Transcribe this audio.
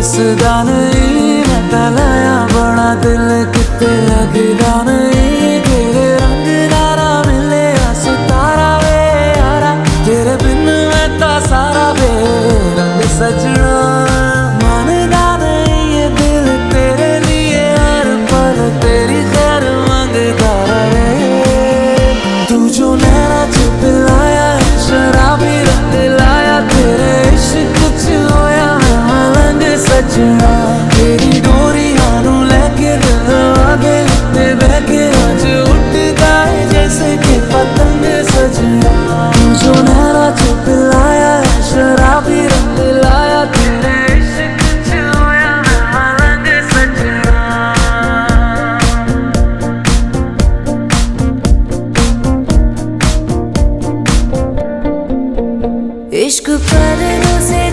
दिसदा नहीं, मैं ताला बड़ा दिल किते लगदा नहीं। तेरे रंग नारा मिले सितारा वे यारा, तेरे बिन मैं ता सारा वे रंग सजना। मानदा नहीं ये दिल तेरे लिए हर पल तेरी खैर मांगदा रहे। तू जो नैना च पिलाया शराबी रंग लाया, तेरे इश्क च होया मैं मलंग सजना। तेरी इश्क पर